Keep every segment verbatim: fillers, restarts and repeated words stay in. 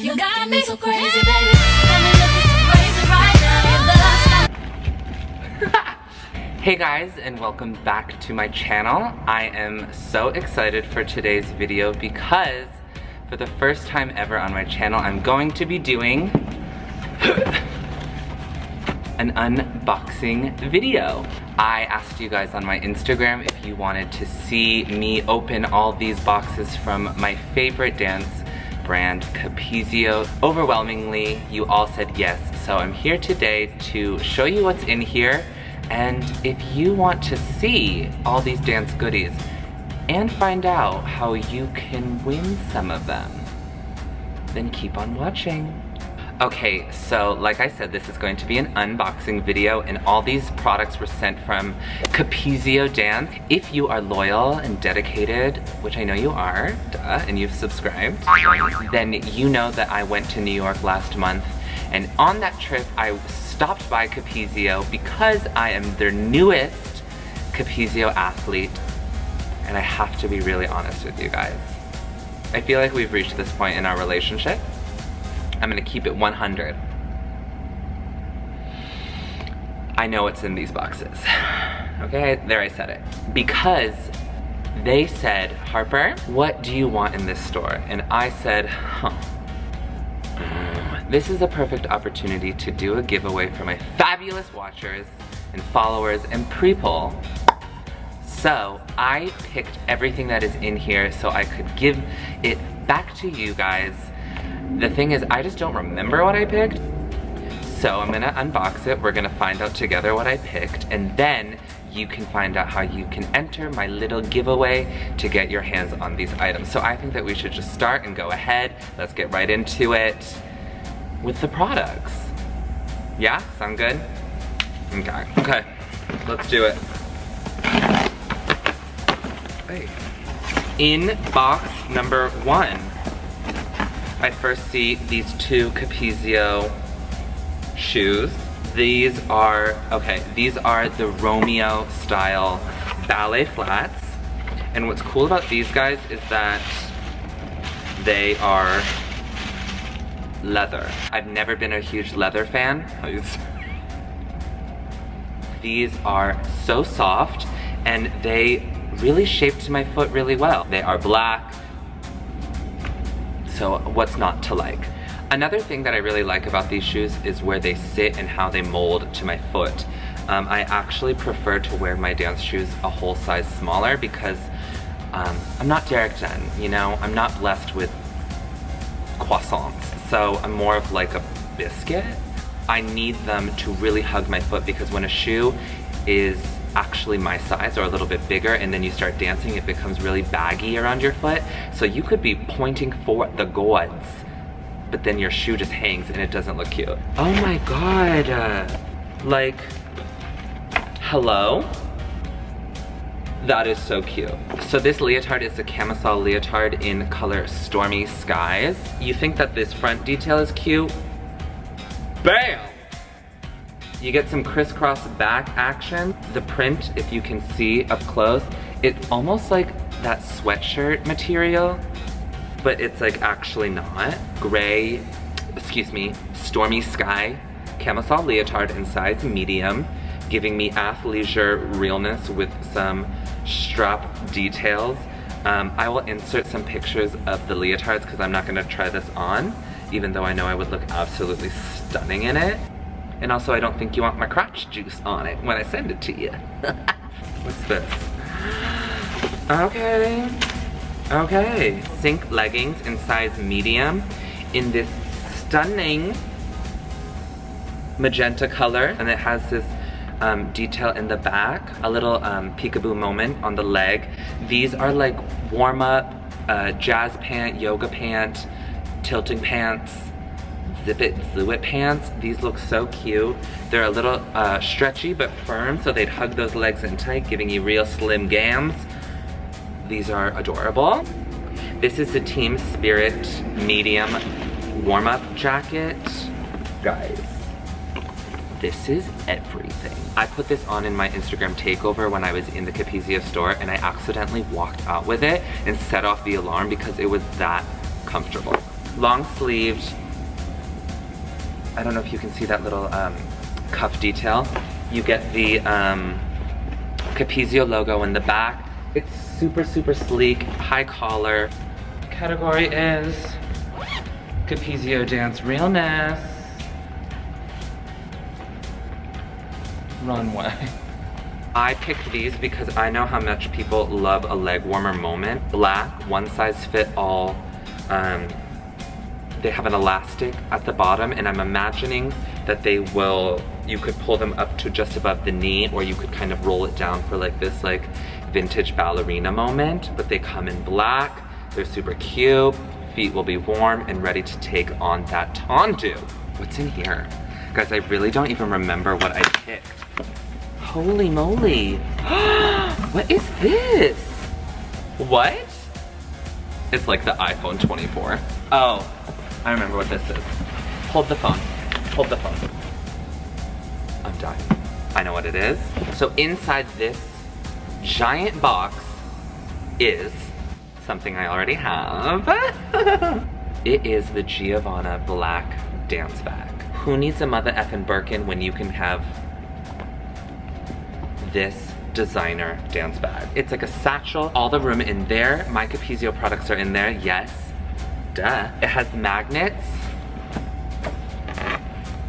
me, you got me so crazy, baby. Got me looking so crazy right now. Hey guys, and welcome back to my channel. I am so excited for today's video because for the first time ever on my channel, I'm going to be doing an unboxing video. I asked you guys on my Instagram if you wanted to see me open all these boxes from my favorite dance brand, Capezio. Overwhelmingly, you all said yes, so I'm here today to show you what's in here, and if you want to see all these dance goodies and find out how you can win some of them, then keep on watching. Okay, so like I said, this is going to be an unboxing video, and all these products were sent from Capezio Dance. If you are loyal and dedicated, which I know you are, duh, and you've subscribed, then you know that I went to New York last month, and on that trip I stopped by Capezio because I am their newest Capezio athlete, and I have to be really honest with you guys. I feel like we've reached this point in our relationship. I'm gonna keep it one hundred. I know what's in these boxes. Okay, there, I said it. Because they said, Harper, what do you want in this store? And I said, huh. This is a perfect opportunity to do a giveaway for my fabulous watchers and followers and pre-poll. So I picked everything that is in here so I could give it back to you guys. The thing is, I just don't remember what I picked, so I'm gonna unbox it. We're gonna find out together what I picked, and then you can find out how you can enter my little giveaway to get your hands on these items. So I think that we should just start and go ahead. Let's get right into it with the products. Yeah, sound good? Okay, okay, let's do it. Hey. In box number one, I first see these two Capezio shoes. These are, okay, these are the Romeo style ballet flats. And what's cool about these guys is that they are leather. I've never been a huge leather fan. These are so soft, and they really shaped my foot really well. They are black. So what's not to like? Another thing that I really like about these shoes is where they sit and how they mold to my foot. Um, I actually prefer to wear my dance shoes a whole size smaller because um, I'm not Derek Dunn, you know? I'm not blessed with croissants, so I'm more of like a biscuit. I need them to really hug my foot because when a shoe is actually my size or a little bit bigger and then you start dancing, it becomes really baggy around your foot. So you could be pointing for the gods, but then your shoe just hangs and it doesn't look cute. Oh my God. Uh, like, hello? That is so cute. So this leotard is a camisole leotard in color Stormy Skies. You think that this front detail is cute? Bam! You get some crisscross back action. The print, if you can see up close, it's almost like that sweatshirt material, but it's like actually not. Gray, excuse me, Stormy Sky camisole leotard in size medium, giving me athleisure realness with some strap details. Um, I will insert some pictures of the leotards because I'm not gonna try this on, even though I know I would look absolutely stunning in it. And also, I don't think you want my crotch juice on it when I send it to you. What's this? Okay. Okay. Sink leggings in size medium in this stunning magenta color. And it has this um, detail in the back, a little um, peekaboo moment on the leg. These are like warm-up, uh, jazz pant, yoga pant, tilting pants. Zip it, zoo it pants. These look so cute. They're a little uh, stretchy but firm, so they'd hug those legs in tight, giving you real slim gams. These are adorable. This is the Team Spirit medium warm-up jacket. Guys, this is everything. I put this on in my Instagram takeover when I was in the Capezio store, and I accidentally walked out with it and set off the alarm because it was that comfortable. long sleeved. I don't know if you can see that little um, cuff detail. You get the um, Capezio logo in the back. It's super, super sleek, high collar. Category is Capezio Dance Realness. Runway. I picked these because I know how much people love a leg warmer moment. Black, one size fit all. Um, they have an elastic at the bottom, and I'm imagining that they will, you could pull them up to just above the knee, or you could kind of roll it down for like this like vintage ballerina moment. But they come in black, they're super cute. Feet will be warm and ready to take on that tendu. What's in here? Guys, I really don't even remember what I picked. Holy moly. What is this? What? It's like the iPhone twenty-four. Oh, I remember what this is. Hold the phone, hold the phone. I'm dying. I know what it is. So inside this giant box is something I already have. It is the Giovanna black dance bag. Who needs a mother effing Birkin when you can have this designer dance bag? It's like a satchel, all the room in there. My Capezio products are in there, yes, duh. It has magnets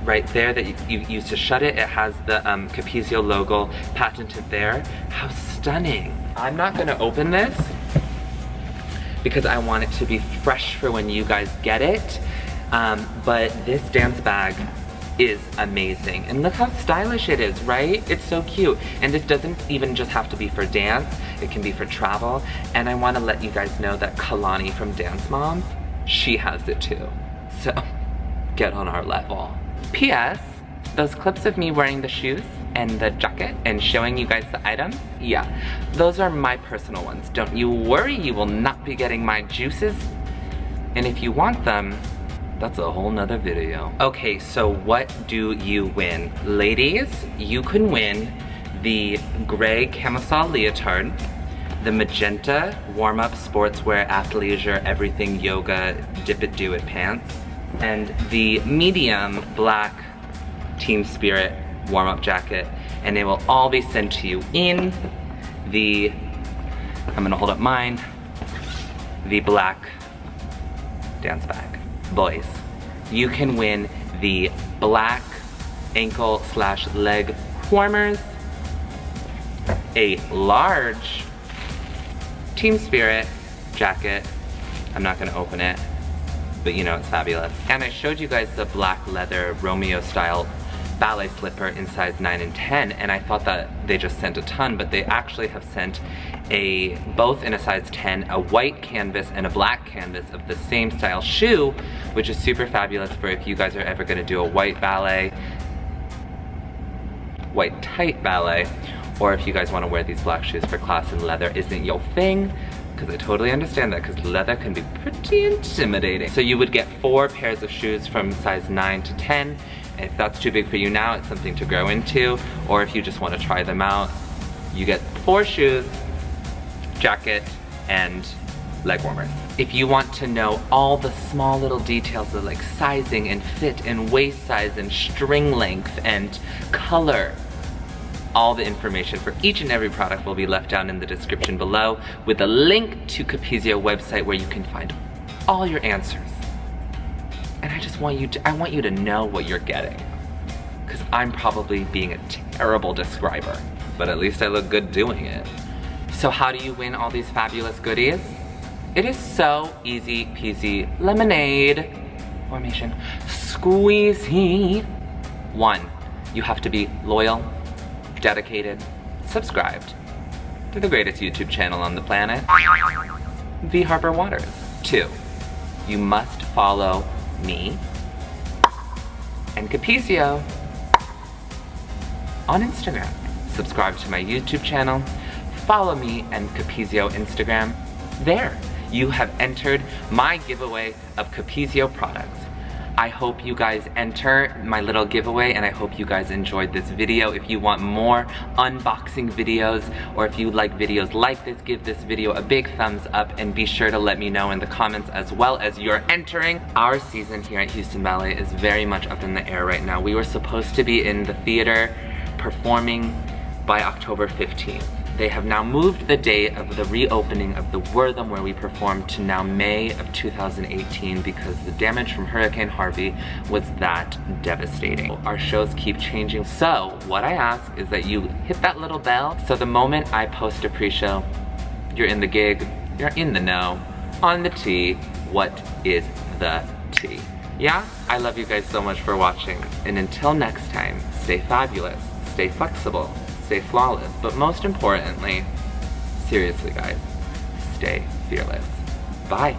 right there that you, you use to shut it. It has the um, Capezio logo patented there. How stunning. I'm not gonna open this because I want it to be fresh for when you guys get it. Um, but this dance bag is amazing. And look how stylish it is, right? It's so cute. And this doesn't even just have to be for dance. It can be for travel. And I want to let you guys know that Kalani from Dance Moms, she has it too. So get on our level. P S Those clips of me wearing the shoes and the jacket and showing you guys the items, yeah, those are my personal ones. Don't you worry, you will not be getting my juices. And if you want them, that's a whole nother video. Okay, so what do you win? Ladies, you can win the gray camisole leotard, the magenta warm-up sportswear athleisure everything yoga dip it do it pants, and the medium black Team Spirit warm-up jacket, and they will all be sent to you in the, I'm gonna hold up mine, the black dance bag. Boys, you can win the black ankle slash leg warmers, a large Team Spirit jacket. I'm not gonna open it, but you know it's fabulous. And I showed you guys the black leather Romeo style ballet slipper in size nine and ten, and I thought that they just sent a ton, but they actually have sent a both in a size ten, a white canvas and a black canvas of the same style shoe, which is super fabulous for if you guys are ever gonna do a white ballet, white tight ballet, or if you guys wanna wear these black shoes for class and leather isn't your thing, because I totally understand that, because leather can be pretty intimidating. So you would get four pairs of shoes from size nine to ten. If that's too big for you now, it's something to grow into, or if you just want to try them out, you get four shoes, jacket, and leg warmers. If you want to know all the small little details of like sizing and fit and waist size and string length and color, all the information for each and every product will be left down in the description below with a link to Capezio website where you can find all your answers. And I just want you to, I want you to know what you're getting. Because I'm probably being a terrible describer, but at least I look good doing it. So how do you win all these fabulous goodies? It is so easy peasy lemonade formation squeezy. One, you have to be loyal, dedicated, subscribed to the greatest YouTube channel on the planet, the Harper Watters. Two, you must follow me and Capezio on Instagram. Subscribe to my YouTube channel, follow me and Capezio Instagram. There, you have entered my giveaway of Capezio products. I hope you guys enter my little giveaway, and I hope you guys enjoyed this video. If you want more unboxing videos, or if you like videos like this, give this video a big thumbs up, and be sure to let me know in the comments as well as you're entering. Our season here at Houston Ballet is very much up in the air right now. We were supposed to be in the theater performing by October fifteenth. They have now moved the date of the reopening of the Wortham, where we performed, to now May of two thousand eighteen, because the damage from Hurricane Harvey was that devastating. Our shows keep changing. So what I ask is that you hit that little bell, so the moment I post a pre-show, you're in the gig, you're in the know, on the tea. What is the tea? Yeah? I love you guys so much for watching. And until next time, stay fabulous, stay flexible, stay flawless, but most importantly, seriously guys, stay fearless. Bye.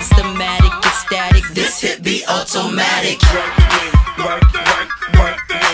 Systematic, ecstatic, this hit be automatic. Work, work, work, work.